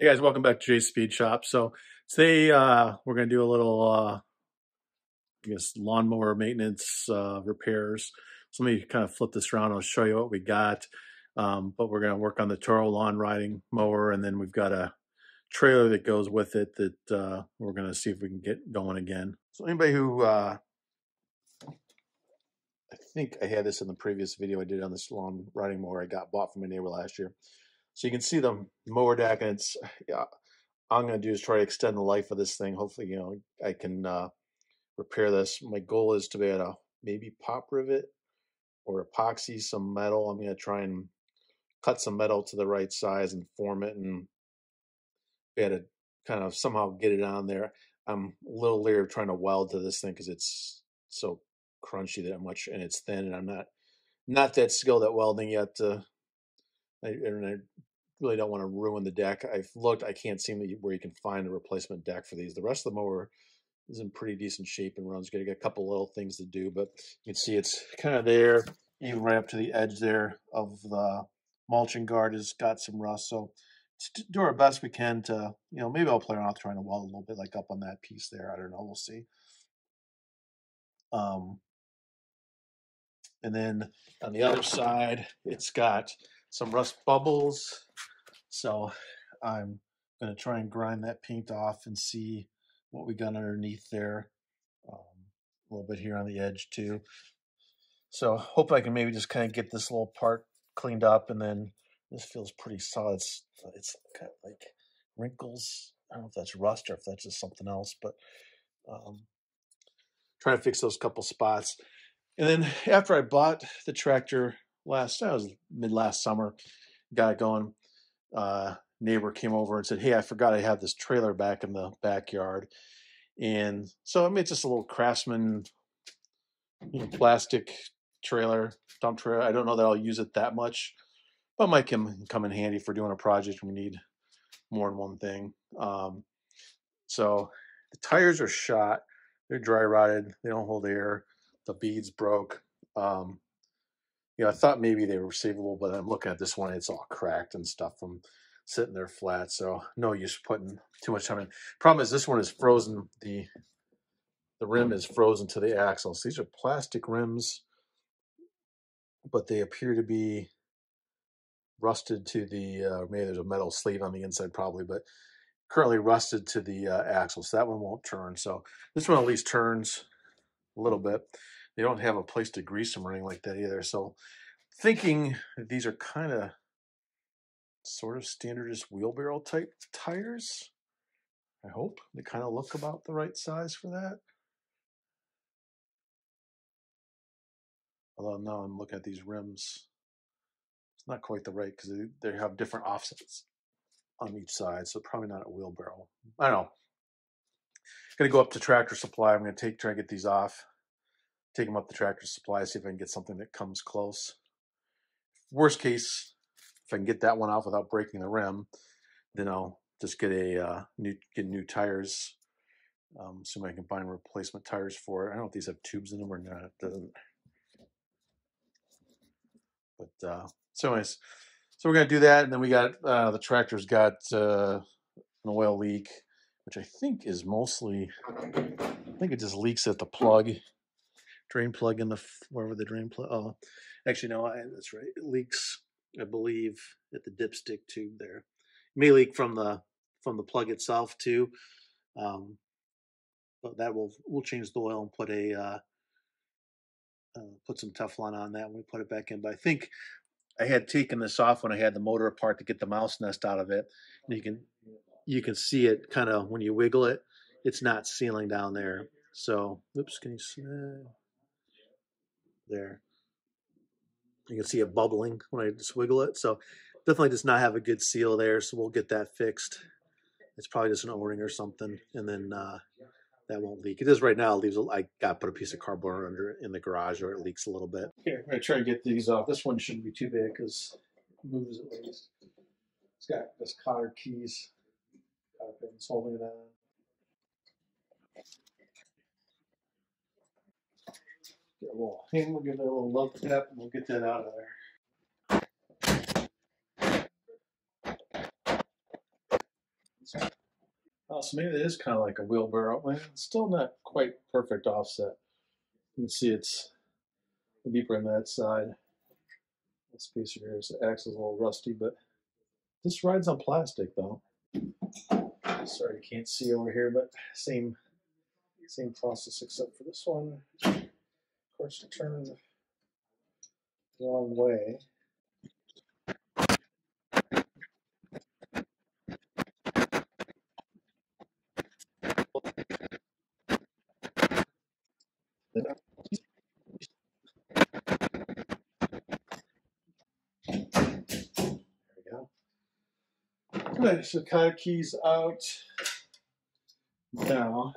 Hey guys, welcome back to Jay's Speed Shop. So today we're going to do a little, I guess, lawnmower maintenance repairs. So let me kind of flip this around. I'll show you what we got. But we're going to work on the Toro lawn riding mower, and then we've got a trailer that goes with it that we're going to see if we can get going again. So anybody who, I think I had this in the previous video I did on this lawn riding mower I bought from my neighbor last year. So you can see the mower deck, and it's, yeah, all I'm going to do is try to extend the life of this thing. Hopefully, you know, I can repair this. My goal is to be able to maybe pop rivet or epoxy some metal. I'm going to try and cut some metal to the right size and form it and be able to kind of somehow get it on there. I'm a little leery of trying to weld to this thing because it's so crunchy that much, and it's thin, and I'm not that skilled at welding yet to... I really don't want to ruin the deck. I've looked, I can't seem to where you can find a replacement deck for these. The rest of the mower is in pretty decent shape and runs good. I got a couple little things to do, but you can see it's kind of there, even right up to the edge there of the mulching guard has got some rust. So let's do our best we can to, you know, maybe I'll play around trying to weld a little bit like up on that piece there. I don't know, we'll see. And then on the other side, it's got some rust bubbles, so I'm going to try and grind that paint off and see what we got underneath there, a little bit here on the edge too. So hope I can maybe just kind of get this little part cleaned up, and then this feels pretty solid. It's kind of like wrinkles. I don't know if that's rust or if that's just something else, but trying to fix those couple spots. And then after I bought the tractor, that was mid-last summer, got it going. Neighbor came over and said, hey, I forgot I have this trailer back in the backyard. And so I made just a little Craftsman, you know, plastic trailer, dump trailer. I don't know that I'll use it that much, but it might come in handy for doing a project when we need more than one thing. So the tires are shot. They're dry-rotted. They don't hold air. The beads broke. You know, I thought maybe they were savable, but I'm looking at this one, it's all cracked and stuff from sitting there flat. So no use putting too much time in. Problem is this one is frozen. The rim is frozen to the axle. So these are plastic rims, but they appear to be rusted to the, maybe there's a metal sleeve on the inside probably, but currently rusted to the axle. So that one won't turn. So this one at least turns a little bit. They don't have a place to grease them or anything like that either. So thinking that these are kind of sort of standardist wheelbarrow type tires. I hope they kind of look about the right size for that. Although now I'm looking at these rims. It's not quite the right because they have different offsets on each side. So probably not a wheelbarrow. I don't know. Going to go up to Tractor Supply. I'm going to try and get these off. Take them up to Tractor Supply, see if I can get something that comes close. Worst case, if I can get that one off without breaking the rim, then I'll just get a new tires. Assuming I can find replacement tires for it. I don't know if these have tubes in them or not. It doesn't. But so anyways, so we're gonna do that, and then we got the tractor's got an oil leak, which I think is mostly. I think it just leaks at the plug. Drain plug in the wherever the drain plug. Oh, actually no, that's right. It leaks, I believe, at the dipstick tube there. It may leak from the plug itself too, but that we'll change the oil and put a put some Teflon on that when we put it back in. But I think I had taken this off when I had the motor apart to get the mouse nest out of it. And you can see it kind of when you wiggle it. It's not sealing down there. So, oops, can you see that? There, you can see it bubbling when I just wiggle it. So definitely does not have a good seal there. So we'll get that fixed. It's probably just an O-ring or something, and then that won't leak. It is right now. It leaves. I got to put a piece of cardboard under it in the garage, or it leaks a little bit. Here, I'm gonna try to get these off. This one shouldn't be too big because it moves at least. It's got this cotter keys. It's holding it on. Get a little hang, we'll give it a little love tap, and we'll get that out of there. Oh, so maybe it is kind of like a wheelbarrow. It's still not quite perfect offset. You can see it's deeper on that side. This piece here is, the axle's a little rusty, but this rides on plastic though. Sorry, you can't see over here, but same process except for this one. Of course, it turned the wrong way. Good, so car keys out now.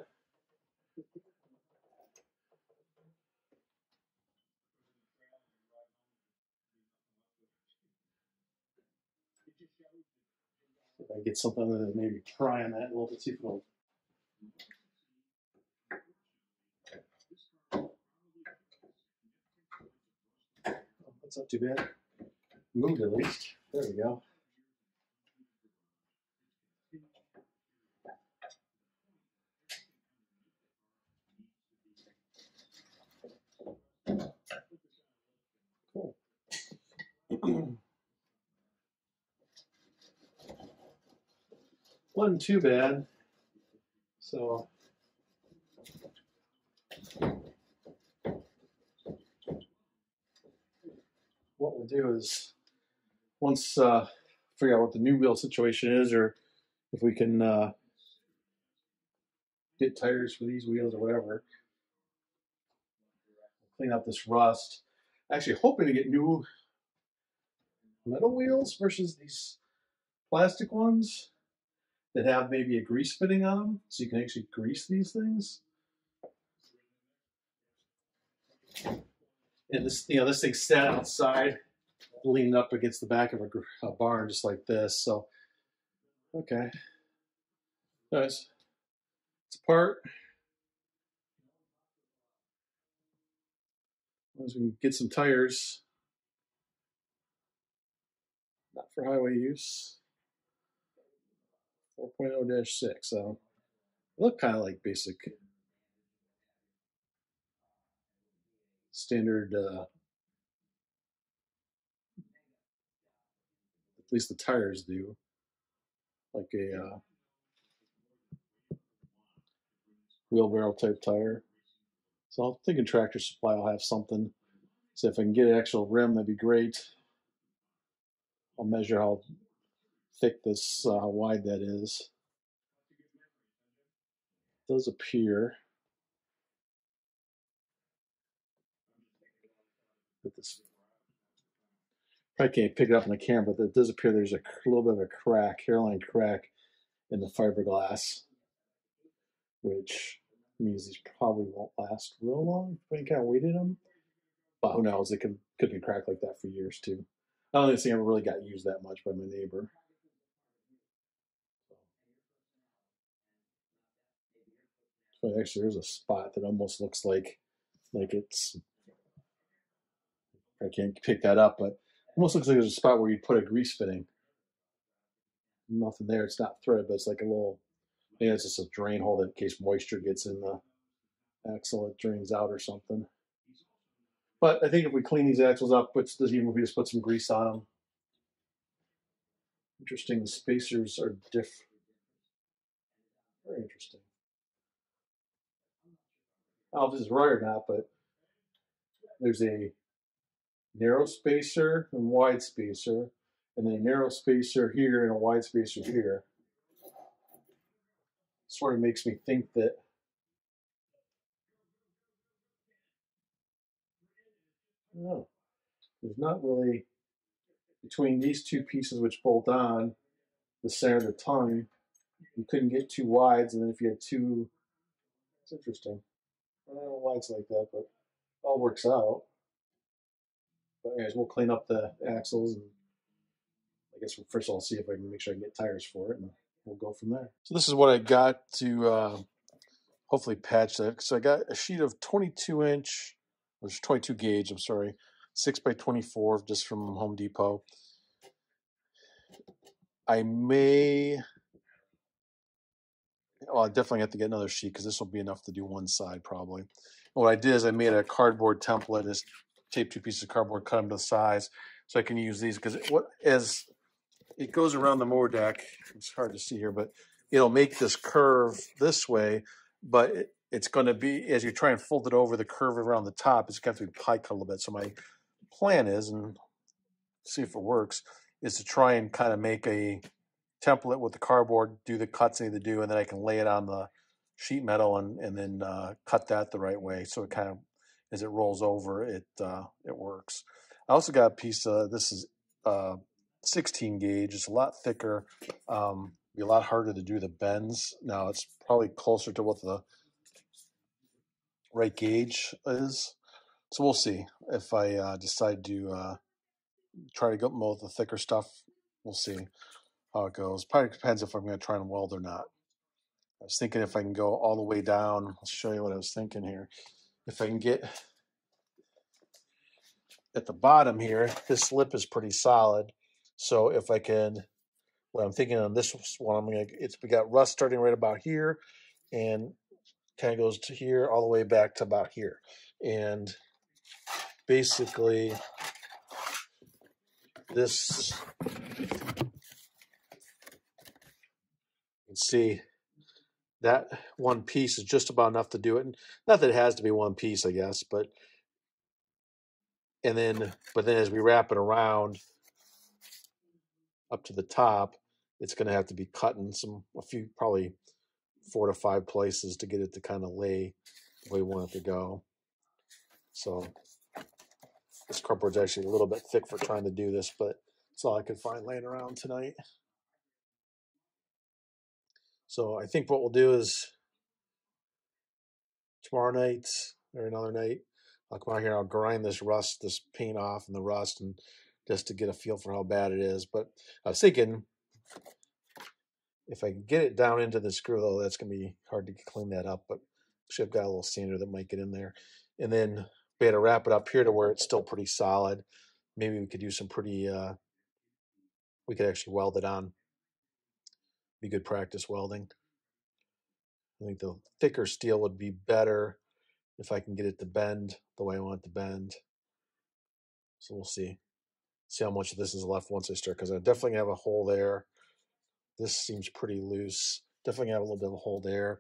If I get something other than maybe trying that a little bit, see if it'll. That's not too bad. Moved at least. There we go. Wasn't too bad, so what we'll do is once figure out what the new wheel situation is, or if we can get tires for these wheels or whatever, clean up this rust. Actually hoping to get new metal wheels versus these plastic ones that have maybe a grease fitting on them, so you can actually grease these things. And this, you know, this thing sat outside, leaned up against the back of a barn just like this. So, okay, nice. It's apart. As long as we can get some tires, not for highway use. 4.0-6, so look kind of like basic standard, at least the tires do, like a wheelbarrow type tire. So I'm thinking Tractor Supply will have something. So if I can get an actual rim, that'd be great. I'll measure how thick this, how wide that is. It does appear that this, I can't pick it up in the camera, but it does appear there's a little bit of a crack, hairline crack in the fiberglass, which means these probably won't last real long. I think I weighted them, but who knows? It could be cracked like that for years too. I don't think it's ever really got used that much by my neighbor. But actually, there's a spot that almost looks like it's, I can't pick that up, but almost looks like there's a spot where you put a grease fitting. Nothing there. It's not threaded, but it's like a little, maybe it's just a drain hole that in case moisture gets in the axle, it drains out or something. But I think if we clean these axles up, which doesn't even, we just put some grease on them. Interesting, the spacers are different. Very interesting. I don't know if this is right or not, but there's a narrow spacer and wide spacer, and then a narrow spacer here and a wide spacer here. Sort of makes me think that no, there's not really between these two pieces which bolt on the center of the tongue. You couldn't get two wides, and then if you had two, it's interesting. I don't know why it's like that, but it all works out. But anyways, we'll clean up the axles, and I guess first I'll see if I can make sure I can get tires for it, and we'll go from there. So this is what I got to hopefully patch that. So I got a sheet of 22-inch, which 22 gauge, I'm sorry, 6x24, just from Home Depot. I may well, I definitely have to get another sheet because this will be enough to do one side probably. And what I did is I made a cardboard template. I just taped two pieces of cardboard, cut them to the size, so I can use these because as it goes around the mower deck, it's hard to see here, but it'll make this curve this way, but it's going to be, as you try and fold it over the curve around the top, it's going to have to be pie cut a little bit. So my plan is, and see if it works, is to try and kind of make a template with the cardboard, do the cuts I need to do, and then I can lay it on the sheet metal and then cut that the right way. So it kind of, as it rolls over, it works. I also got a piece of, this is 16 gauge. It's a lot thicker. Be a lot harder to do the bends. Now it's probably closer to what the right gauge is. So we'll see if I decide to try to go with the thicker stuff. We'll see how it goes. Probably depends if I'm going to try and weld or not. I was thinking if I can go all the way down. I'll show you what I was thinking here. If I can get at the bottom here, this lip is pretty solid. So if I can, what I'm thinking on this one, we got rust starting right about here and kind of goes to here all the way back to about here. And basically this, you can see that one piece is just about enough to do it. And not that it has to be one piece, I guess, but, and then, as we wrap it around up to the top, it's going to have to be cut in a few, probably 4 to 5 places to get it to kind of lay the way we want it to go. So this cardboard's actually a little bit thick for trying to do this, but it's all I could find laying around tonight. So I think what we'll do is tomorrow night or another night, I'll come out here and I'll grind this paint off and the rust, and just to get a feel for how bad it is. But I was thinking if I can get it down into the screw, though, that's going to be hard to clean that up. But I've got a little sander that might get in there. And then we had to wrap it up here to where it's still pretty solid. Maybe we could do some pretty, we could actually weld it on. Be good practice welding. I think the thicker steel would be better if I can get it to bend the way I want it to bend. So we'll see. See how much of this is left once I start, because I definitely have a hole there. This seems pretty loose. Definitely have a little bit of a hole there.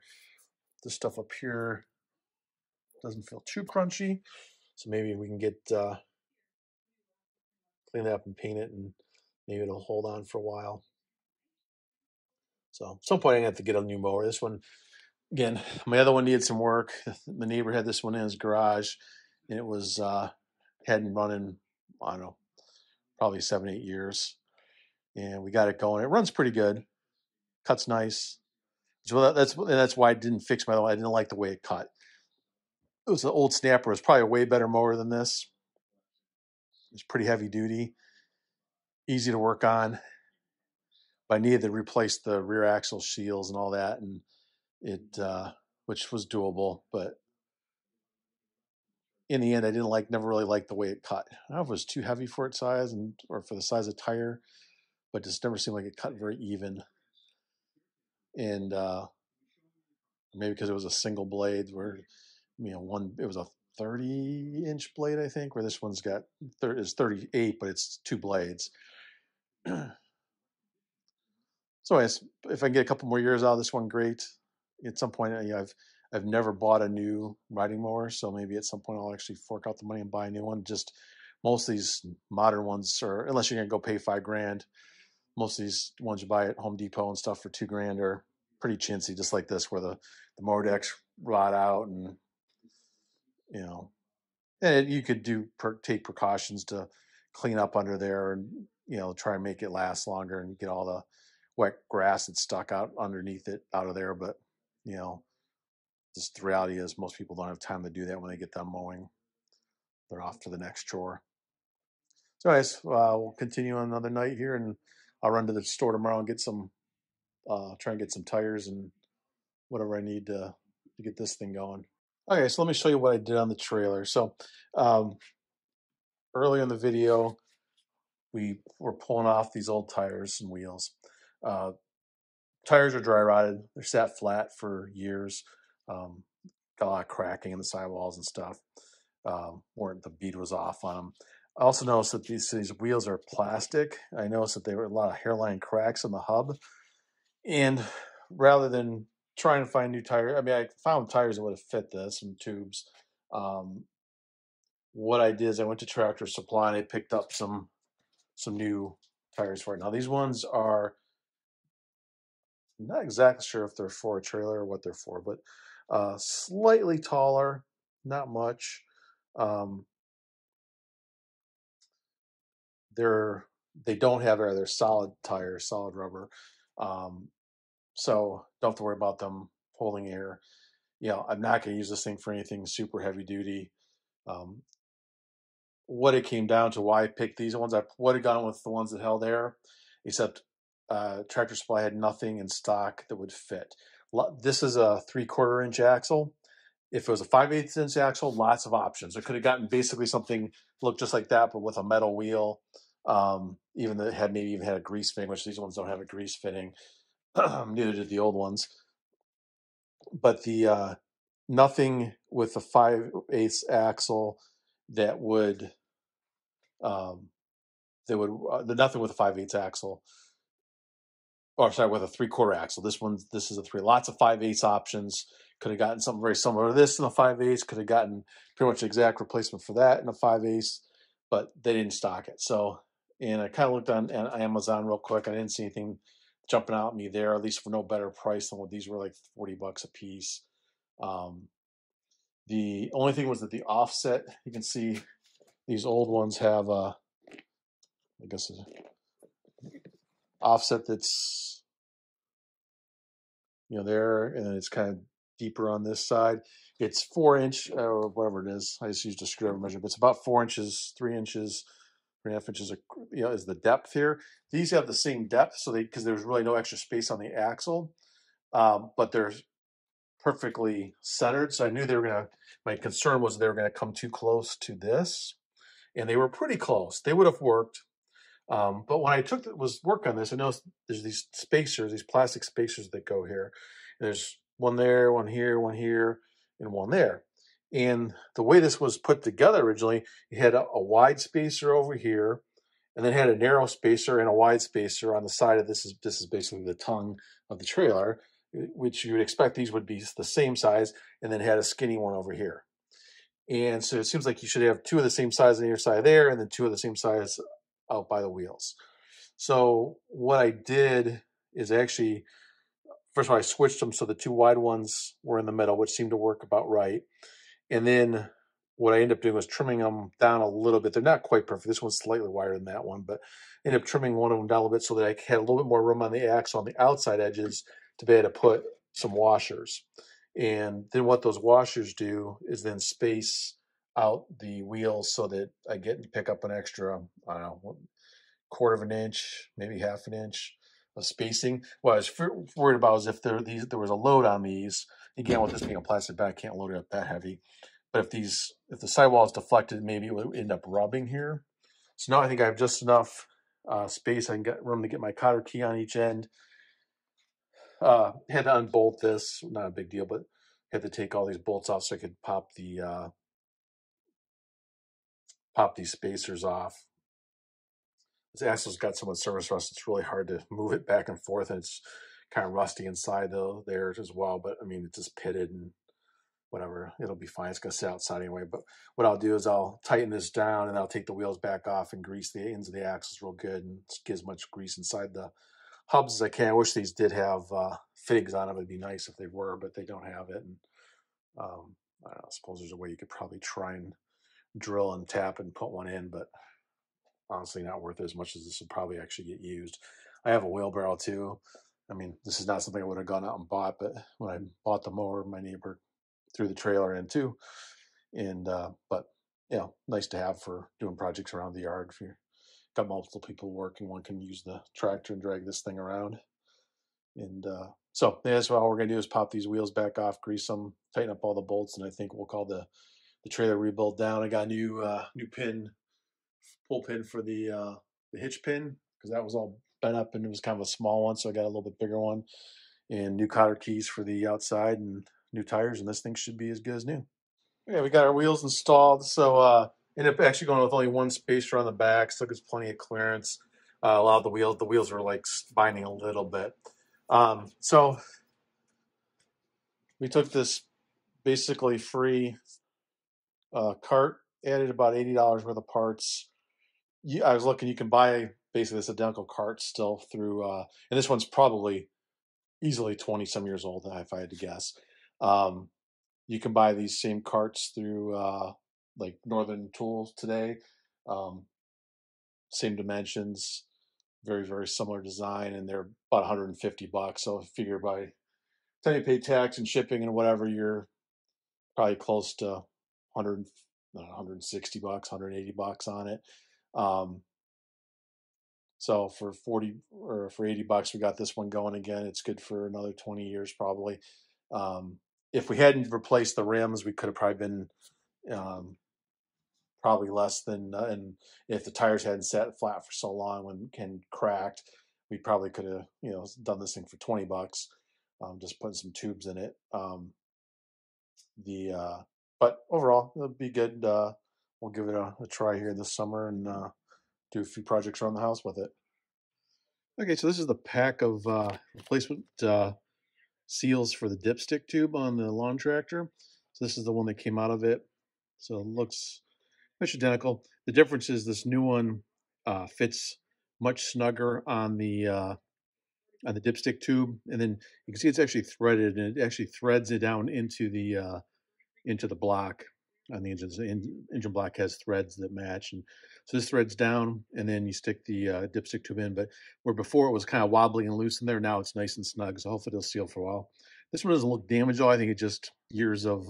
This stuff up here doesn't feel too crunchy. So maybe we can get, clean that up and paint it, and maybe it'll hold on for a while. So at some point I have to get a new mower. This one, again, my other one needed some work. The neighbor had this one in his garage, and it was, hadn't run in, I don't know, probably 7, 8 years, and we got it going. It runs pretty good, cuts nice. So that's why I didn't fix my other one. I didn't like the way it cut. It was an old snapper. It was probably a way better mower than this. It's pretty heavy duty, easy to work on. But I needed to replace the rear axle shields and all that, and it which was doable, but in the end, I didn't never really liked the way it cut. I don't know if it was too heavy for its size or for the size of the tire, but just never seemed like it cut very even. And maybe because it was a single blade, where it was a 30-inch blade, I think, where this one's got is 38, but it's 2 blades. So, anyways, if I can get a couple more years out of this one, great. At some point, I've never bought a new riding mower, so maybe at some point I'll actually fork out the money and buy a new one. Just most of these modern ones, or unless you're going to go pay $5,000, most of these ones you buy at Home Depot and stuff for $2,000 are pretty chintzy, just like this, where the mower decks rot out, and you could take precautions to clean up under there, and try and make it last longer and get all the wet grass that's stuck out underneath it out of there, but just the reality is most people don't have time to do that when they get done mowing. They're off to the next chore. So anyways, we'll continue on another night here, and I'll run to the store tomorrow and get some, try and get some tires and whatever I need to get this thing going. Okay, so let me show you what I did on the trailer. So earlier in the video, we were pulling off these old tires and wheels. Tires are dry rotted. They're sat flat for years. Got a lot of cracking in the sidewalls and stuff where the bead was off on them. I also noticed that these wheels are plastic. I noticed that there were a lot of hairline cracks in the hub. And rather than trying to find new tires, I mean, I found tires that would have fit this and tubes. What I did is I went to Tractor Supply and I picked up some new tires for it. Now, these ones are, I'm not exactly sure if they're for a trailer or what they're for, but slightly taller, not much. They don't have air, they're solid tires, solid rubber. So don't have to worry about them holding air. You know, I'm not gonna use this thing for anything super heavy duty. What it came down to, why I picked these ones, I would have gone with the ones that held air, except Tractor Supply had nothing in stock that would fit. This is a 3/4 inch axle. If it was a 5/8 inch axle, lots of options. I could have gotten basically something looked just like that, but with a metal wheel. Even that had maybe even had a grease fitting, which these ones don't have a grease fitting. Neither did the old ones. But the nothing with a 5/8 axle that would nothing with a 5/8 axle. Or sorry, with a 3/4 axle. This is a 3. Lots of 5/8 options. Could have gotten something very similar to this in a 5/8. Could have gotten pretty much the exact replacement for that in a 5/8, but they didn't stock it. So, and I kind of looked on Amazon real quick. I didn't see anything jumping out at me there, at least for no better price than what these were, like $40 a piece. The only thing was that the offset, you can see these old ones have, I guess, it's offset that's, you know, there, and it's kind of deeper on this side. It's 4 inch or whatever it is. I just used a screwdriver measure, but it's about 4 inches, 3 inches, 3.5 inches. You know, is the depth here. These have the same depth, so because there's really no extra space on the axle, but they're perfectly centered. So I knew they were gonna. My concern was they were gonna come too close to this, and they were pretty close. They would have worked. But when I was work on this, I noticed there's these spacers, these plastic spacers that go here. And there's one there, one here, and one there. And the way this was put together originally, it had a wide spacer over here, and then had a narrow spacer and a wide spacer on the side of this is basically the tongue of the trailer, which you would expect these would be the same size, and then had a skinny one over here. And so it seems like you should have two of the same size on either side there, and then two of the same size out by the wheels. So what I did is actually, first of all, I switched them so the two wide ones were in the middle, which seemed to work about right. And then what I ended up doing was trimming them down a little bit. They're not quite perfect. This one's slightly wider than that one, but I ended up trimming one of them down a little bit so that I had a little bit more room on the axle on the outside edges to be able to put some washers. And then what those washers do is then space out the wheels so that I get to pick up an extra, I don't know, 1/4 inch, maybe 1/2 inch of spacing. What I was worried about was if there was a load on these. Again, with this being a plastic bag, I can't load it up that heavy. But if the sidewall is deflected, maybe it would end up rubbing here. So now I think I have just enough space. I can get room to get my cotter key on each end. Had to unbolt this, not a big deal, but had to take all these bolts off so I could pop the pop these spacers off. This axle's got so much service rust, it's really hard to move it back and forth, and it's kind of rusty inside though there as well. But I mean, it's just pitted and whatever. It'll be fine. It's gonna sit outside anyway. But what I'll do is I'll tighten this down and I'll take the wheels back off and grease the ends of the axles real good and get as much grease inside the hubs as I can. I wish these did have fittings on them. It'd be nice if they were, but they don't have it. And I don't know, I suppose there's a way you could probably try and drill and tap and put one in, but honestly not worth it as much as this will probably actually get used. I have a wheelbarrow too. I mean, this is not something I would have gone out and bought, but when I bought the mower, my neighbor threw the trailer in too. And but you know, nice to have for doing projects around the yard. If you've got multiple people working, one can use the tractor and drag this thing around. And so that's what we're gonna do is pop these wheels back off, grease them, tighten up all the bolts, and I think we'll call the trailer rebuild down. I got a new pin, pull pin for the hitch pin, because that was all bent up, and it was kind of a small one, so I got a little bit bigger one, and new cotter keys for the outside and new tires, and this thing should be as good as new. Okay, we got our wheels installed, so ended up actually going with only one spacer on the back, so it's plenty of clearance. A lot of the wheels were like binding a little bit. So we took this basically free cart, added about $80 worth of parts. I was looking, you can buy basically this identical cart still through, and this one's probably easily 20-some years old, if I had to guess. You can buy these same carts through like Northern Tools today. Same dimensions, very, very similar design, and they're about 150 bucks. So I figure by the time you pay tax and shipping and whatever, you're probably close to 160 bucks, 180 bucks on it. So for 40 or for 80 bucks, we got this one going again. It's good for another 20 years probably. If we hadn't replaced the rims, we could have probably been probably less than, and if the tires hadn't sat flat for so long and cracked, we probably could have, you know, done this thing for 20 bucks, just putting some tubes in it. But overall, it'll be good. We'll give it a try here this summer and do a few projects around the house with it. Okay, so this is the pack of replacement seals for the dipstick tube on the lawn tractor. So this is the one that came out of it. So it looks much identical. The difference is this new one fits much snugger on the dipstick tube, and then you can see it's actually threaded, and it actually threads it down into the block on the engine. The engine block has threads that match, and so this threads down, and then you stick the dipstick tube in. But where before it was kind of wobbly and loose in there, now it's nice and snug. So hopefully it'll seal for a while. This one doesn't look damaged at all. I think it just years of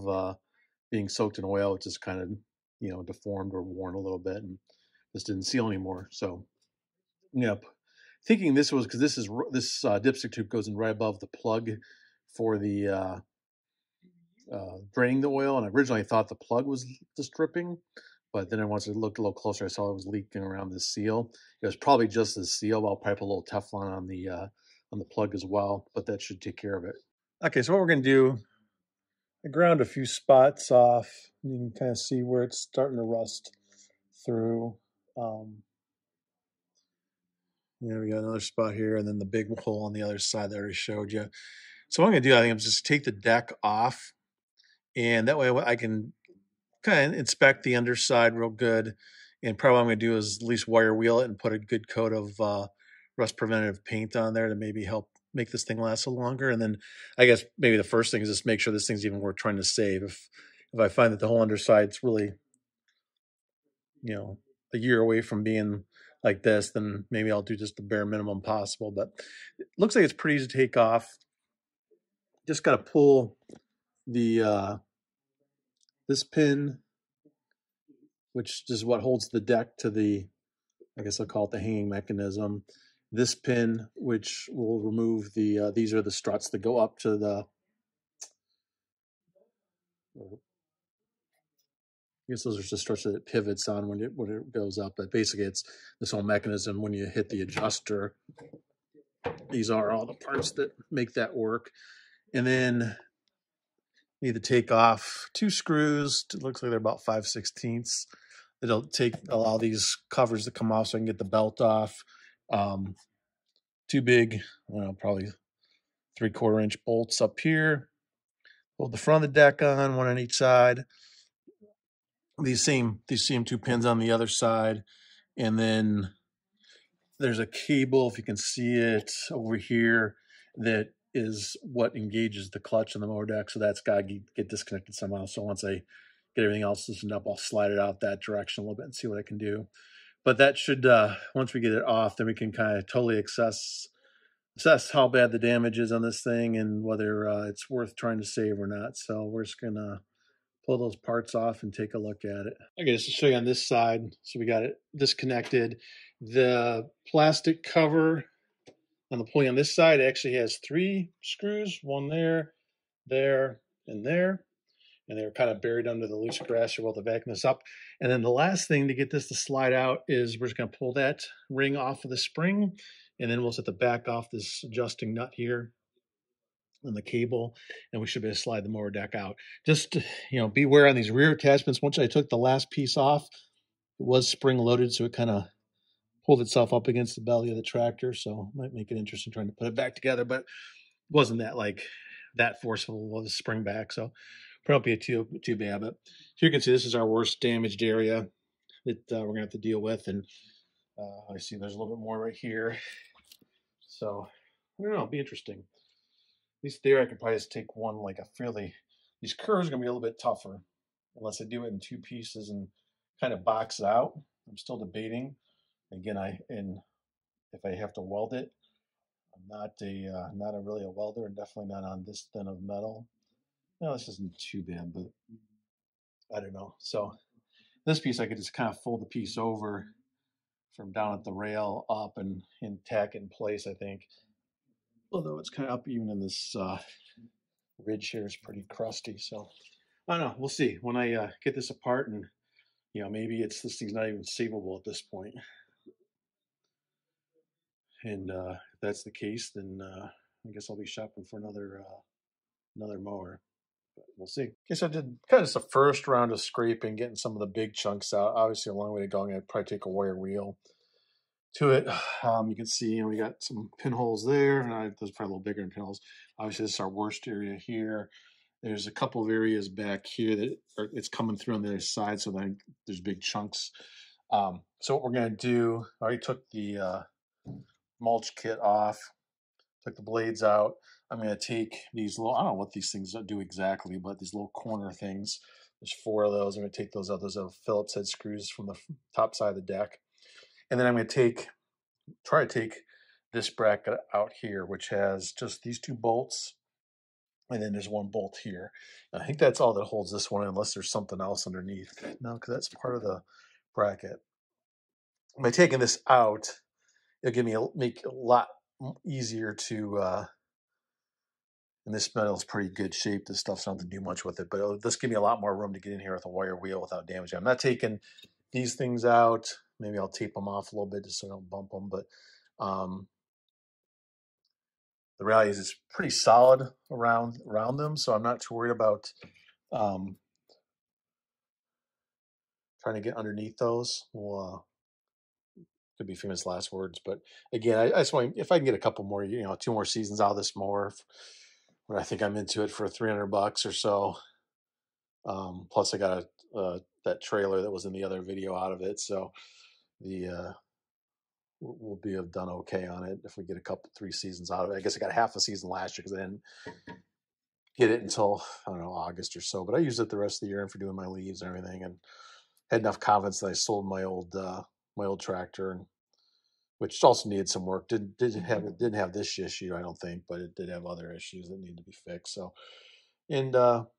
being soaked in oil. It just kind of, you know, deformed or worn a little bit, and just didn't seal anymore. So, yep. Thinking this was because this is this dipstick tube goes in right above the plug for the draining the oil, and originally I thought the plug was just dripping, but then once I looked a little closer, I saw it was leaking around the seal. It was probably just the seal. I'll pipe a little Teflon on the plug as well, but that should take care of it. Okay, so what we're gonna do, I ground a few spots off. You can kind of see where it's starting to rust through. You know, we got another spot here, and then the big hole on the other side that I already showed you. So what I'm going to do, I think, I'm just take the deck off, and that way I can kind of inspect the underside real good. And probably what I'm going to do is at least wire wheel it and put a good coat of rust preventative paint on there to maybe help make this thing last a little longer. And then I guess maybe the first thing is just make sure this thing's even worth trying to save. If I find that the whole underside's really, you know, a year away from being like this, then maybe I'll do just the bare minimum possible. But it looks like it's pretty easy to take off. Just got to pull the this pin, which is what holds the deck to the, I guess I'll call it the hanging mechanism. This pin, which will remove the, these are the struts that go up to the, I guess those are just struts that it pivots on when it goes up. But basically, it's this whole mechanism when you hit the adjuster. These are all the parts that make that work. And then need to take off two screws. It looks like they're about 5/16. It'll take, allow these covers to come off so I can get the belt off. Two big, well, probably 3/4 inch bolts up here. Hold the front of the deck on, one on each side. These same two pins on the other side, and then there's a cable, if you can see it over here, that is what engages the clutch on the mower deck. So that's got to get disconnected somehow. So once I get everything else loosened up, I'll slide it out that direction a little bit and see what I can do. But that should, once we get it off, then we can kind of totally assess how bad the damage is on this thing and whether it's worth trying to save or not. So we're just gonna pull those parts off and take a look at it. Okay, just to show you on this side. So we got it disconnected. The plastic cover on the pulley on this side actually has 3 screws, one there, there, and there. And they were kind of buried under the loose grass while the vacuum is up. And then the last thing to get this to slide out is we're just gonna pull that ring off of the spring And then we'll set the back off this adjusting nut here and the cable, and we should be able to slide the mower deck out. Just, you know, beware on these rear attachments. Once I took the last piece off, it was spring loaded, so it kind of pulled itself up against the belly of the tractor. So it might make it interesting trying to put it back together, but it wasn't that like that forceful of a spring back. So probably too bad. But here you can see this is our worst damaged area that we're gonna have to deal with. And I see there's a little bit more right here. So I don't know, it'll be interesting. At least there I could probably just take one, like a fairly, these curves are gonna be a little bit tougher unless I do it in two pieces and kind of box it out. I'm still debating. Again, if I have to weld it, I'm not really a welder, and definitely not on this thin of metal. No, this isn't too bad, but I don't know. So this piece I could just kind of fold the piece over from down at the rail up and tack it in place, I think. Although it's kind of up even in this ridge here is pretty crusty. So I don't know. We'll see when I get this apart, and you know, maybe it's this thing's not even savable at this point. And if that's the case, then I guess I'll be shopping for another mower. But we'll see. Okay, so I did kind of just the first round of scraping, getting some of the big chunks out. Obviously, a long way to go. I'm going to probably take a wire wheel to it. You can see, you know, we got some pinholes there, and those are probably a little bigger than pinholes. Obviously, this is our worst area here. There's a couple of areas back here that it's coming through on the other side, so then there's big chunks. So what we're going to do, I already took the mulch kit off, took the blades out. I'm going to take these little, I don't know what these things do exactly, but these little corner things, there's four of those. I'm going to take those out. Those are Phillips head screws from the top side of the deck. And then I'm going to try to take this bracket out here, which has just these two bolts. And then there's one bolt here. I think that's all that holds this one, unless there's something else underneath. No, because that's part of the bracket. By taking this out, it'll make it a lot easier to, and this metal's pretty good shape. This stuff's not to do much with it, but it'll just give me a lot more room to get in here with a wire wheel without damaging. I'm not taking these things out. Maybe I'll tape them off a little bit just so I don't bump them, but the reality is it's pretty solid around them, so I'm not too worried about trying to get underneath those. Well, could be famous last words, but again, I just want, if I can get a couple more, you know, 2 more seasons out of this mower, when I think I'm into it for $300 or so. Plus, I got that trailer that was in the other video out of it, so the. We'll be have done okay on it if we get a couple 3 seasons out of it. I guess I got half a season last year because I didn't get it until, I don't know, August or so. But I used it the rest of the year and for doing my leaves and everything, and had enough confidence that I sold my old tractor, and which also needed some work. Didn't have this issue, I don't think, but it did have other issues that needed to be fixed. So, and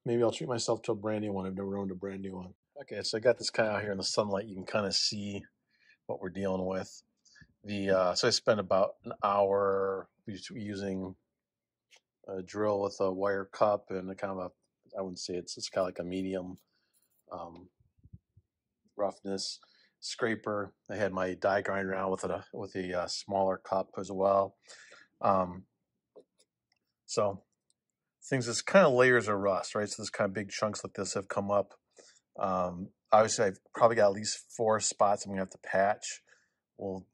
maybe I'll treat myself to a brand new one. I've never owned a brand new one. Okay, so I got this kind of out here in the sunlight. You can kind of see what we're dealing with. So I spent about an hour using a drill with a wire cup and a kind of a, I wouldn't say it's kind of like a medium roughness scraper. I had my die grinder out with a smaller cup as well. So things, it's kind of layers of rust, right? So this kind of big chunks like this have come up. Obviously, I've probably got at least 4 spots I'm gonna have to patch. We'll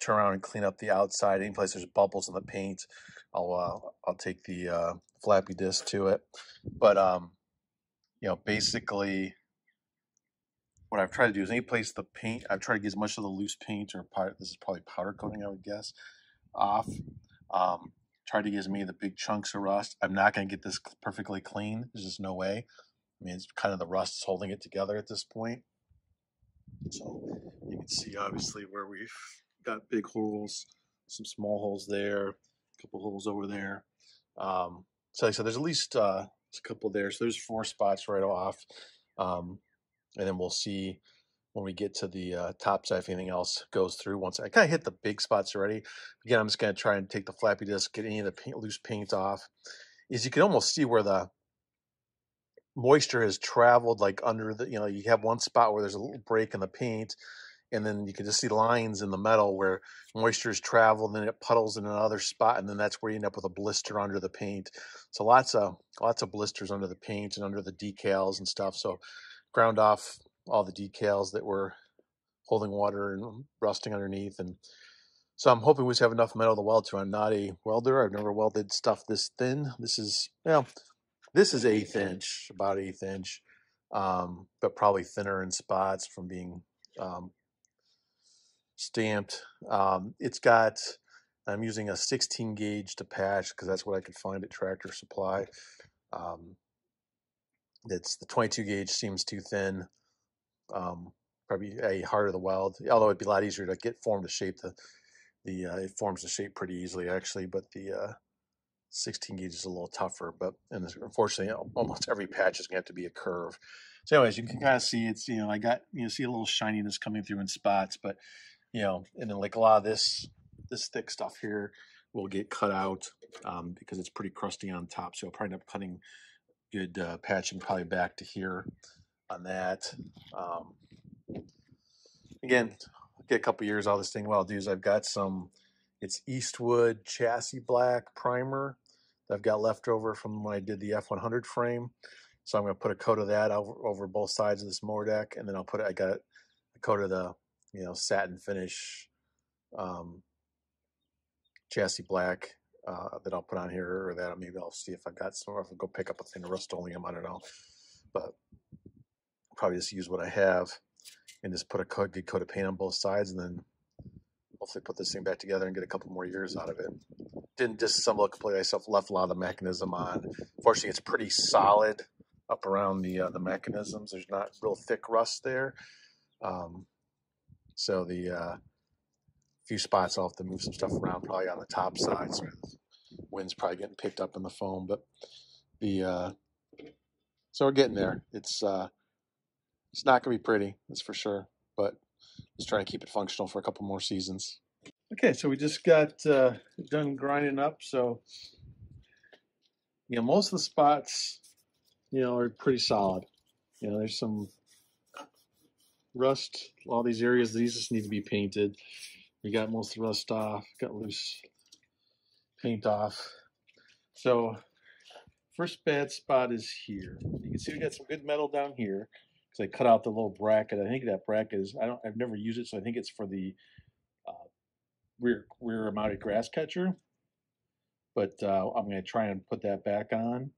turn around and clean up the outside. Any place there's bubbles in the paint, I'll take the flappy disc to it. But you know, basically, what I've tried to do is any place the paint, I've tried to get as much of the loose paint or powder, this is probably powder coating, I would guess, off. Tried to get as many of the big chunks of rust. I'm not going to get this perfectly clean. There's just no way. I mean, it's kind of the rust is holding it together at this point. So you can see obviously where we've got big holes, some small holes there, a couple holes over there. So like I said, there's at least a couple there. So there's 4 spots right off. And then we'll see when we get to the top side if anything else goes through. Once I kind of hit the big spots already. Again, I'm just going to try and take the flappy disc, get any of the loose paint off. Is you can almost see where the moisture has traveled, like under the, you know, you have one spot where there's a little break in the paint, and then you can just see lines in the metal where moisture is traveled, and then it puddles in another spot, and then that's where you end up with a blister under the paint. So lots of blisters under the paint and under the decals and stuff. So ground off all the decals that were holding water and rusting underneath. And so I'm hoping we just have enough metal to weld to. I'm not a welder. I've never welded stuff this thin. This is, well, this is 1/8 inch, about 1/8 inch, but probably thinner in spots from being stamped. It's got, I'm using a 16 gauge to patch because that's what I could find at Tractor Supply. It's the 22 gauge seems too thin. Probably a harder to weld, although it'd be a lot easier to get form to shape. It forms the shape pretty easily actually, but the 16 gauge is a little tougher. But and unfortunately, almost every patch is going to have to be a curve. So, anyways, you can kind of see it's, you know, I got, you know, see a little shininess coming through in spots, but you know, and then like a lot of this thick stuff here will get cut out because it's pretty crusty on top. So I'll probably end up cutting good patching probably back to here on that. Again, get a couple years out of this thing. What I'll do is I've got some, it's Eastwood chassis black primer that I've got left over from when I did the F100 frame. So I'm going to put a coat of that over both sides of this mower deck, and then I'll put it, I got a coat of the, you know, satin finish chassis black that I'll put on here, or that maybe I'll see if I've got some, or if I'll go pick up a thing of Rust-oleum, I don't know, but probably just use what I have and just put a good coat of paint on both sides, and then hopefully put this thing back together and get a couple more years out of it. Didn't disassemble it completely myself, left a lot of the mechanism on. Fortunately, it's pretty solid up around the mechanisms. There's not real thick rust there. So the few spots I'll have to move some stuff around, probably on the top side. So wind's probably getting picked up in the foam, but the so we're getting there. It's not going to be pretty, that's for sure, but just trying to keep it functional for a couple more seasons. Okay, so we just got done grinding up. So, you know, most of the spots, you know, are pretty solid. You know, there's some rust, all these areas, these just need to be painted. We got most of the rust off, got loose paint off. So, first bad spot is here. You can see we got some good metal down here. So I cut out the little bracket. I think that bracket is, I've never used it, so I think it's for the rear mounted grass catcher. But I'm going to try and put that back on.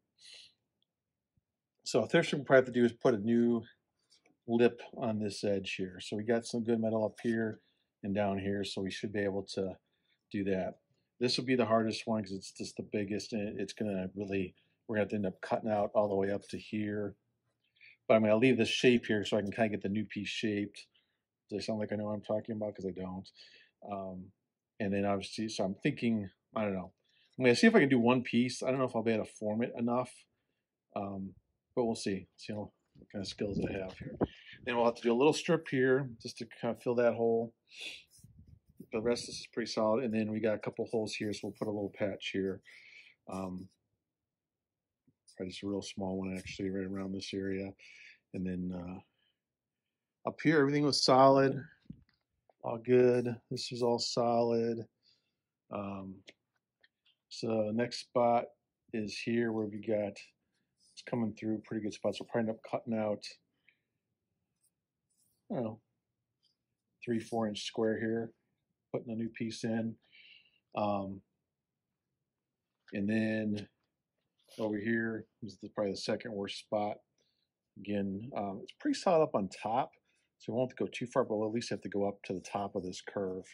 So a third thing we probably have to do is put a new lip on this edge here. So we got some good metal up here and down here, so we should be able to do that. This will be the hardest one because it's just the biggest, and it's going to really, we're going to end up cutting out all the way up to here. But I'm going to leave this shape here so I can kind of get the new piece shaped. Does I sound like I know what I'm talking about? Because I don't. And then obviously, so I'm thinking, I don't know. I'm going to see if I can do one piece. I don't know if I'll be able to form it enough. But we'll see. See how, what kind of skills I have here. Then we'll have to do a little strip here just to kind of fill that hole. The rest of this is pretty solid. And then we got a couple holes here, so we'll put a little patch here. Just a real small one actually right around this area. And then up here everything was solid, all good. This is all solid. So next spot is here where we got, it's coming through pretty good spots. We'll probably end up cutting out, I don't know, 3-4 inch square here, putting a new piece in. And then over here is probably the second worst spot. Again, it's pretty solid up on top, so we won't have to go too far, but we'll at least have to go up to the top of this curve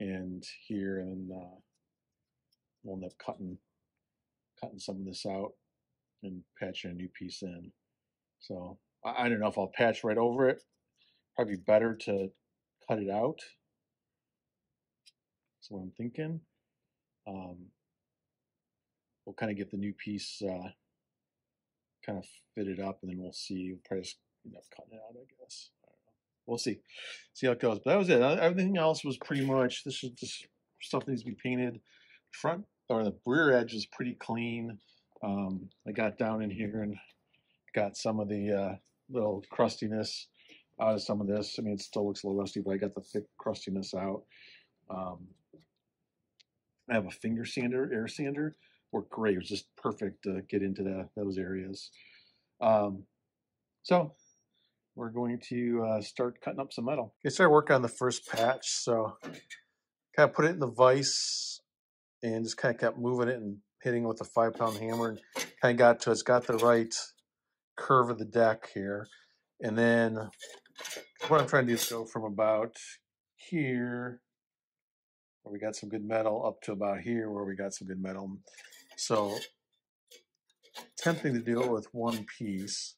and here, and we'll end up cutting some of this out and patching a new piece in. So I don't know if I'll patch right over it. Probably better to cut it out. That's what I'm thinking. We'll kind of get the new piece kind of fitted up, and then we'll see. We'll probably just end up cutting it out, I guess. I don't know. We'll see. See how it goes. But that was it. Everything else was pretty much, this is just stuff that needs to be painted. Front or the rear edge is pretty clean. I got down in here and got some of the little crustiness out of some of this. I mean, it still looks a little rusty, but I got the thick crustiness out. I have a finger sander, air sander, worked great. It was just perfect to get into those areas. So we're going to start cutting up some metal. Okay, so I work on the first patch. So kind of put it in the vise and just kind of kept moving it and hitting it with a 5-pound hammer, and kind of got to it's got the right curve of the deck here. And then what I'm trying to do is go from about here where we got some good metal up to about here where we got some good metal. So tempting to do it with one piece,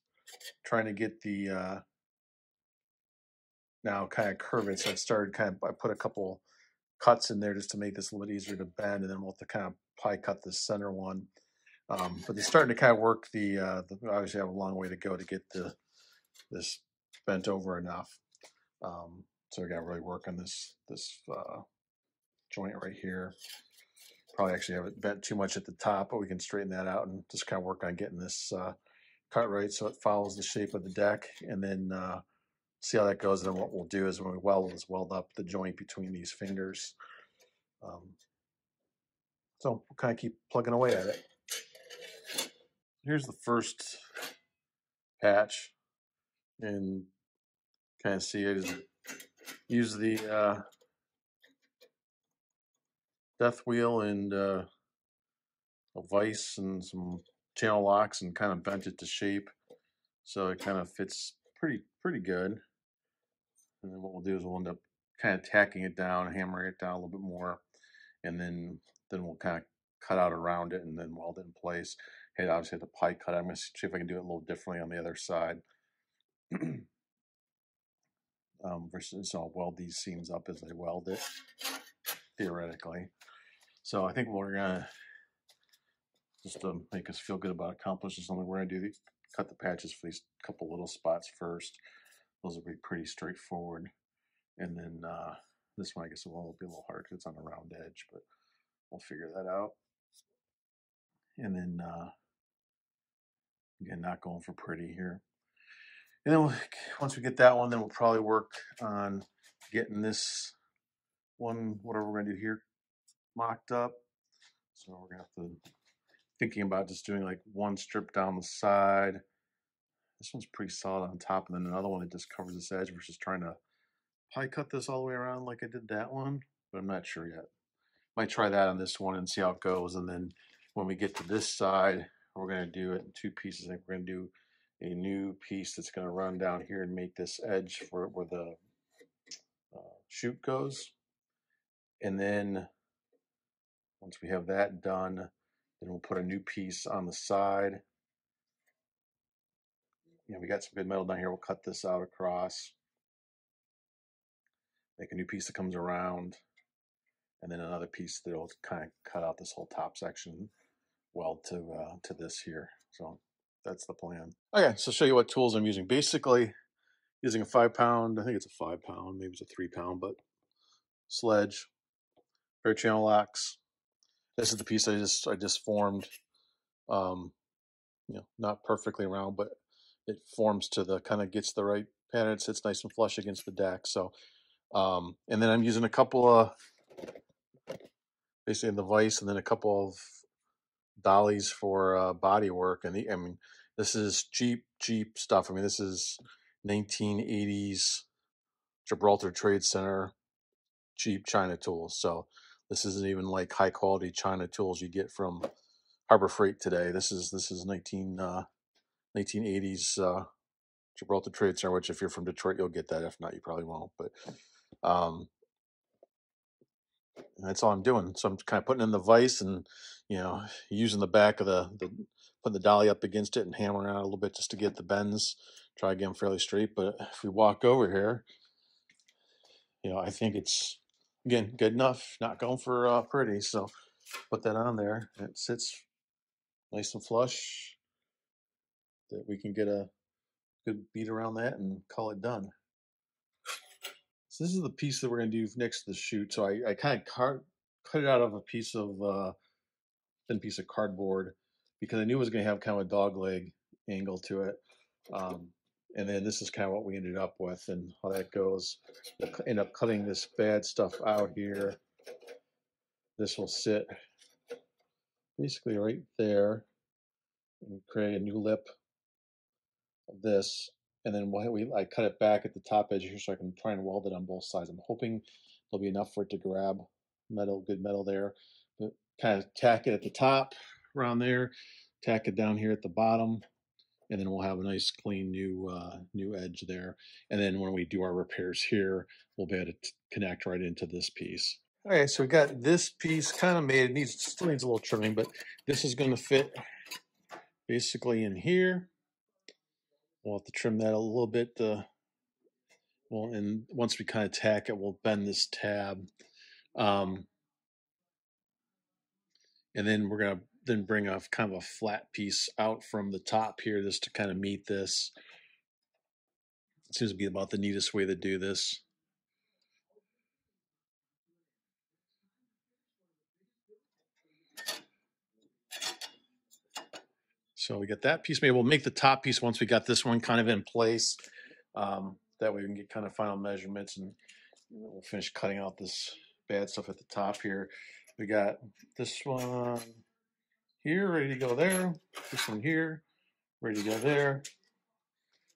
trying to get the now kind of curve it. So I started kind of, I put a couple cuts in there just to make this a little easier to bend, and then we'll have to kind of pie cut the center one. But they're starting to kind of work the obviously have a long way to go to get this bent over enough. So I got to really work on this joint right here. Probably actually have it bent too much at the top, but we can straighten that out and just kind of work on getting this cut right so it follows the shape of the deck, and then see how that goes. And then what we'll do is when we weld, we'll weld up the joint between these fingers. So we'll kind of keep plugging away at it. Here's the first patch, and kind of see I just use the death wheel and a vise and some channel locks and kind of bent it to shape, so it kind of fits pretty good. And then what we'll do is we'll end up kind of tacking it down, hammering it down a little bit more, and then we'll kind of cut out around it and then weld it in place. Hey, obviously the pie cut. I'm gonna see if I can do it a little differently on the other side. Versus, so I'll weld these seams up as I weld it, theoretically. So I think we're gonna, just to make us feel good about accomplishing something, we're gonna do these, cut the patches for these couple little spots first. Those will be pretty straightforward. And then this one, I guess, will be a little hard because it's on a round edge, but we'll figure that out. And then again, not going for pretty here. And then we'll, once we get that one, then we'll probably work on getting this one, whatever we're gonna do here, mocked up. So we're gonna have to, thinking about just doing like one strip down the side. This one's pretty solid on top, and then another one that just covers this edge versus trying to pie cut this all the way around like I did that one, but I'm not sure yet. Might try that on this one and see how it goes. And then when we get to this side, we're gonna do it in two pieces. I think we're gonna do a new piece that's gonna run down here and make this edge for where the chute goes. And then once we have that done, then we'll put a new piece on the side. You know, we got some good metal down here. We'll cut this out across, make a new piece that comes around, and then another piece that'll kind of cut out this whole top section, weld to this here. So that's the plan. Okay, so show you what tools I'm using. Basically, using a 5-pound, I think it's a 5-pound, maybe it's a 3-pound, but sledge, pair of channel locks. This is the piece I just formed. You know, not perfectly round, but it forms to the kind of gets the right pattern. It sits nice and flush against the deck. So, and then I'm using a couple of basically in the vise, and then a couple of dollies for body work. And the, I mean, this is cheap stuff. I mean, this is 1980s Gibraltar Trade Center, cheap China tools. So this isn't even like high quality China tools you get from Harbor Freight today. This is 1980s Gibraltar Trade Center, which if you're from Detroit, you'll get that. If not, you probably won't. But and that's all I'm doing. So I'm kind of putting in the vise and, you know, using the back of the putting the dolly up against it and hammering out a little bit just to get the bends, try to get them fairly straight. But if we walk over here, you know, I think it's, again, good enough, not going for pretty. So put that on there. It sits nice and flush that we can get a good beat around that and call it done. So this is the piece that we're going to do next to the chute. So I kind of cut it out of a piece of thin piece of cardboard because I knew it was going to have kind of a dog leg angle to it. And then this is kind of what we ended up with and how that goes. We'll end up cutting this bad stuff out here. This will sit basically right there and create a new lip of this. And then I cut it back at the top edge here so I can try and weld it on both sides. I'm hoping there'll be enough for it to grab metal, good metal there. But kind of tack it at the top around there, tack it down here at the bottom, and then we'll have a nice clean new edge there. And then when we do our repairs here, we'll be able to connect right into this piece. All right, so we got this piece kind of made. It still needs a little trimming, but this is going to fit basically in here. We'll have to trim that a little bit. And once we kind of tack it, we'll bend this tab. And then we're going to then bring a kind of a flat piece out from the top here just to kind of meet this. It seems to be about the neatest way to do this. So we got that piece made. We'll make the top piece once we got this one kind of in place. That way we can get kind of final measurements, and we'll finish cutting out this bad stuff at the top here. We got this one here ready to go there. This one here ready to go there.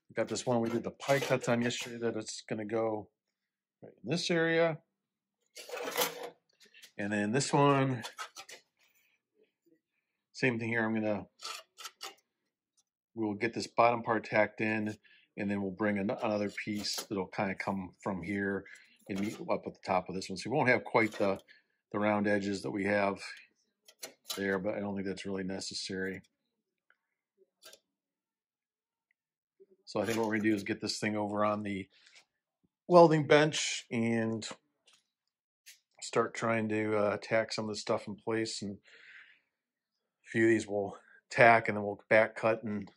We got this one we did the pie cuts on yesterday that it's going to go right in this area. And then this one, same thing here. We'll get this bottom part tacked in, and then we'll bring another piece that'll kind of come from here and meet up at the top of this one. So we won't have quite the round edges that we have there, but I don't think that's really necessary. So I think what we're gonna do is get this thing over on the welding bench and start trying to tack some of the stuff in place. And a few of these we'll tack, and then we'll back cut, and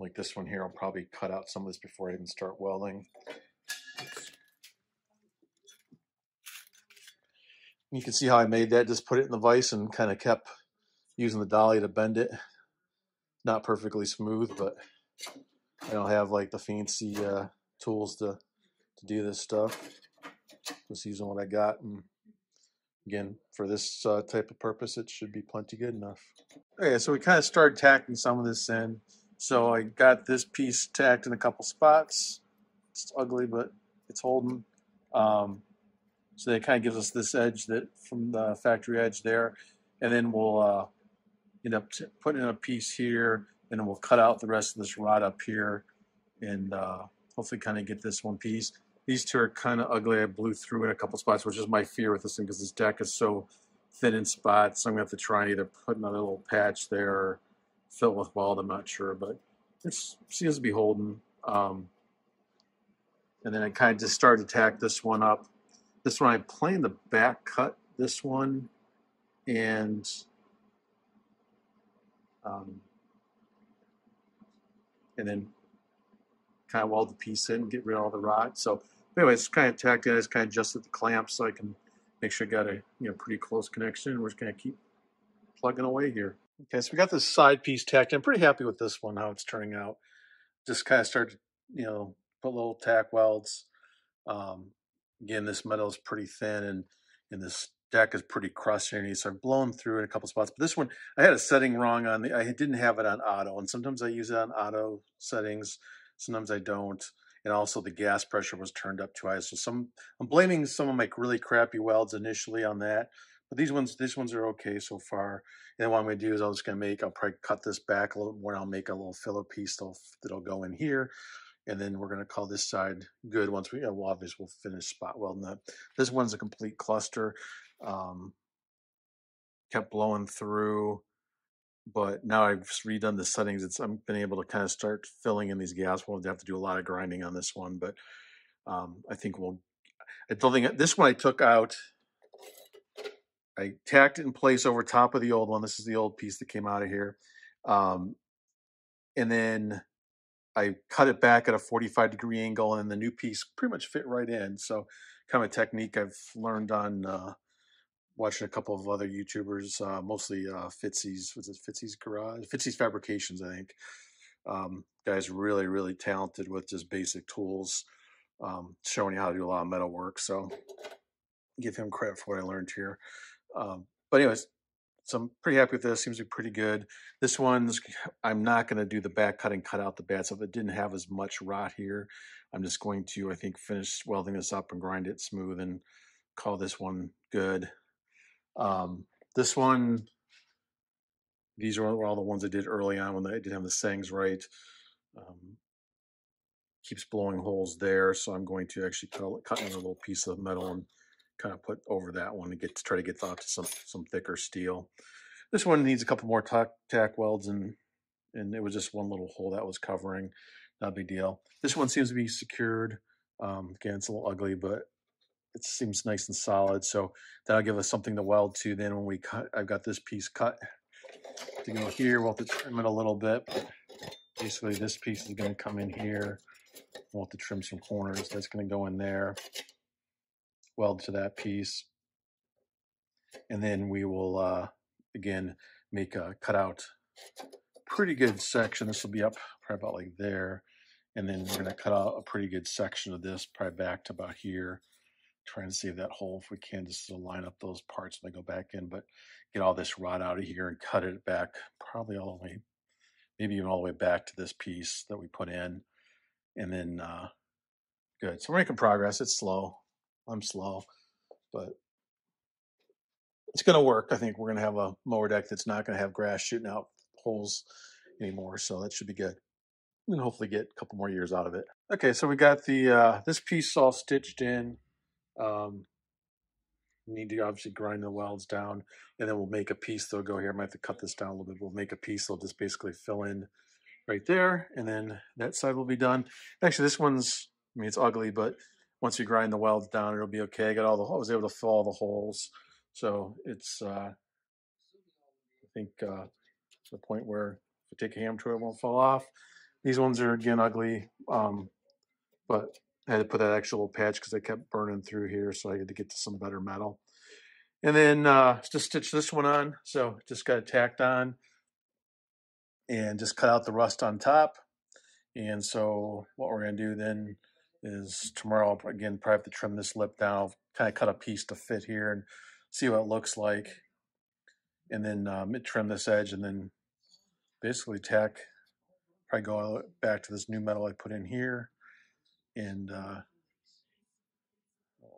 like this one here, I'll probably cut out some of this before I even start welding. And you can see how I made that. Just put it in the vise and kind of kept using the dolly to bend it. Not perfectly smooth, but I don't have like the fancy tools to do this stuff. Just using what I got. And again, for this type of purpose, it should be plenty good enough. Okay, so we kind of started tacking some of this in. So I got this piece tacked in a couple spots. It's ugly, but it's holding. So that kind of gives us this edge that from the factory edge there. And then we'll end up putting in a piece here, and then we'll cut out the rest of this rod up here and hopefully kind of get this one piece. These two are kind of ugly. I blew through in a couple spots, which is my fear with this thing because this deck is so thin in spots. So I'm going to have to try and either put another little patch there or fill with weld. I'm not sure, but it seems to be holding. And then I kind of just started to tack this one up. This one I planned to back cut this one, and then kind of weld the piece in and get rid of all the rod. So anyway, it's kind of tacked in. I just kind of adjusted the clamp so I can make sure I got a pretty close connection. We're just going to keep plugging away here. Okay, so we got this side piece tacked. I'm pretty happy with this one, how it's turning out. Just kind of started, put little tack welds. Again, this metal is pretty thin, and this deck is pretty crusty underneath. So I've blown through in a couple spots. But this one, I had a setting wrong on the. I didn't have it on auto, and sometimes I use it on auto settings. Sometimes I don't. And also the gas pressure was turned up too high. So I'm blaming some of my really crappy welds initially on that. But these ones are okay so far. And what I'm going to do is I'll probably cut this back a little more. And I'll make a little filler piece that'll go in here. And then we're going to call this side good. Once we'll finish spot welding that. This one's a complete cluster. Kept blowing through. But now I've redone the settings. I've been able to kind of start filling in these gas welds. I have to do a lot of grinding on this one, but I think this one I took out. I tacked it in place over top of the old one. This is the old piece that came out of here. And then I cut it back at a 45-degree angle, and the new piece pretty much fit right in. So kind of a technique I've learned on watching a couple of other YouTubers, mostly Fitzy's Fabrications, I think. Guy's really, really talented with just basic tools, showing you how to do a lot of metal work. So give him credit for what I learned here. But anyways, so I'm pretty happy with this. Seems to be pretty good. This one's, I'm not going to do the back cutting, cut out the bad stuff. It didn't have as much rot here. I'm just going to, I think, finish welding this up and grind it smooth and call this one good. This one, these were all the ones I did early on when I didn't have the sayings right. Keeps blowing holes there, so I'm going to actually cut another little piece of metal and kind of put over that one to get to try to get out to some thicker steel. This one needs a couple more tack welds, and it was just one little hole that was covering. Not a big deal. This one seems to be secured. Again, it's a little ugly, but it seems nice and solid, so that'll give us something to weld to. Then when we cut, I've got this piece cut to go here. We'll have to trim it a little bit. Basically, this piece is going to come in here. We'll have to trim some corners. That's going to go in there. Weld to that piece. And then we will, again, make a cutout. Pretty good section. This will be up probably about like there. And then we're going to cut out a pretty good section of this, probably back to about here. Try and save that hole if we can, just to line up those parts when I go back in, but get all this rot out of here and cut it back probably all the way, maybe even all the way back to this piece that we put in. And then, good. So we're making progress. It's slow. I'm slow, but it's going to work. I think we're going to have a mower deck that's not going to have grass shooting out holes anymore, so that should be good. And hopefully get a couple more years out of it. Okay, so we got the this piece all stitched in. Need to obviously grind the welds down, and then we'll make a piece that'll go here. I might have to cut this down a little bit. We'll make a piece that'll just basically fill in right there, and then that side will be done. Actually, this one's, I mean, it's ugly, but once you grind the welds down, it'll be okay. I got all the, I was able to fill all the holes, so it's I think the point where if I take a hammer to it, it won't fall off. These ones are again ugly, but I had to put that extra little patch because I kept burning through here, so I had to get to some better metal. And then just stitch this one on. So just got it tacked on and just cut out the rust on top. And so what we're going to do then is tomorrow, again, probably have to trim this lip down, kind of cut a piece to fit here and see what it looks like. And then trim this edge and then basically tack, probably go back to this new metal I put in here. And what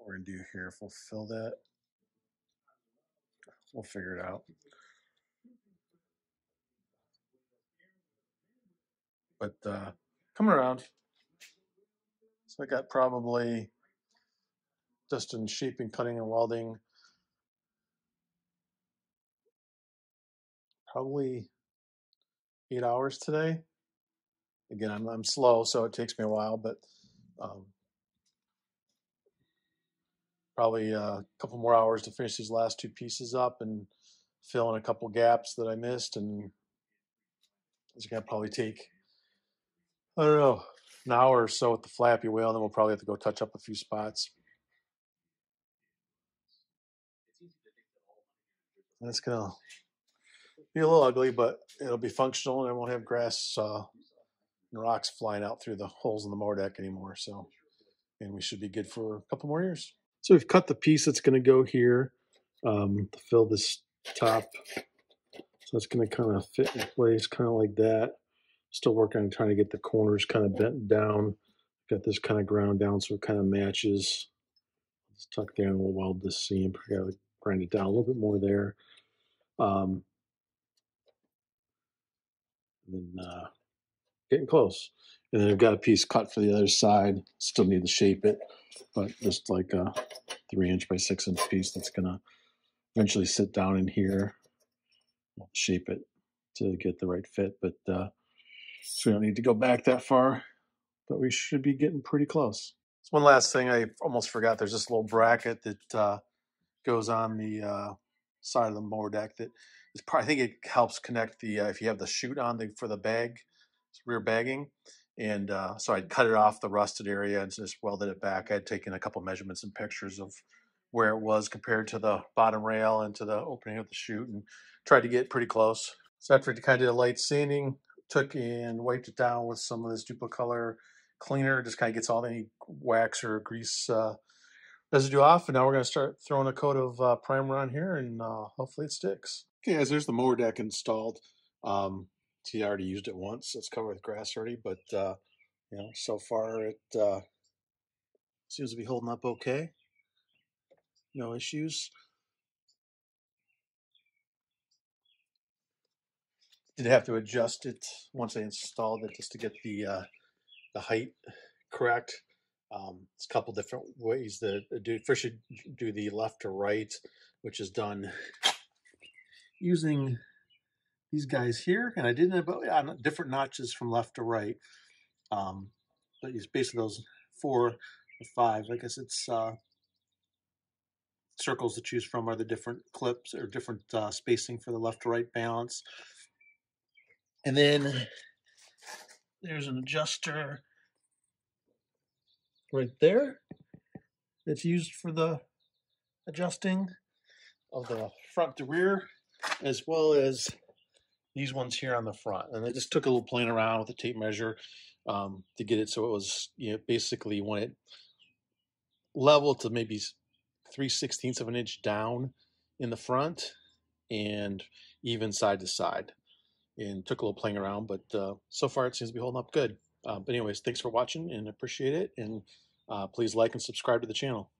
we're going to do here, if we'll fill that, we'll figure it out. But coming around, so I got probably just in shaping, cutting, and welding, probably 8 hours today. Again, I'm slow, so it takes me a while, but probably a couple more hours to finish these last two pieces up and fill in a couple gaps that I missed, and it's gonna probably take, I don't know, an hour or so with the flappy wheel, and then we'll probably have to go touch up a few spots. That's gonna be a little ugly, but it'll be functional, and I won't have grass rocks flying out through the holes in the mower deck anymore. So, and we should be good for a couple more years. So we've cut the piece that's going to go here to fill this top. So it's going to kind of fit in place, kind of like that. Still working on trying to get the corners kind of bent down. Got this kind of ground down so it kind of matches. Let's tuck there and we'll weld this seam. Probably gotta grind it down a little bit more there. And then getting close, and then I've got a piece cut for the other side. Still need to shape it, but just like a 3-inch by 6-inch piece that's gonna eventually sit down in here. I'll shape it to get the right fit, but so we don't need to go back that far, but we should be getting pretty close. So one last thing I almost forgot, there's this little bracket that goes on the side of the mower deck that is probably, I think it helps connect the if you have the chute on the for the bag, rear bagging, and so I'd cut it off the rusted area and just welded it back. I'd taken a couple measurements and pictures of where it was compared to the bottom rail and to the opening of the chute, and tried to get pretty close. So after I kind of did a light sanding, took and wiped it down with some of this Dupli-Color cleaner. Just kind of gets all any wax or grease residue off. And now we're going to start throwing a coat of primer on here, and hopefully it sticks. Okay, guys, there's the mower deck installed. See, I already used it once. It's covered with grass already, but you know, so far it seems to be holding up okay. No issues. Did have to adjust it once I installed it just to get the height correct. It's a couple different ways that do. First, you do the left to right, which is done using these guys here, and I didn't have different notches from left to right. But it's basically those 4 or 5. I guess it's circles to choose from are the different clips or different spacing for the left to right balance. And then there's an adjuster right there that's used for the adjusting of the front to rear, as well as these ones here on the front. And I just took a little playing around with the tape measure to get it so it was, you know, basically when it leveled to maybe 3/16 of an inch down in the front and even side to side. And took a little playing around, but so far it seems to be holding up good. But anyways, thanks for watching and appreciate it. And please like and subscribe to the channel.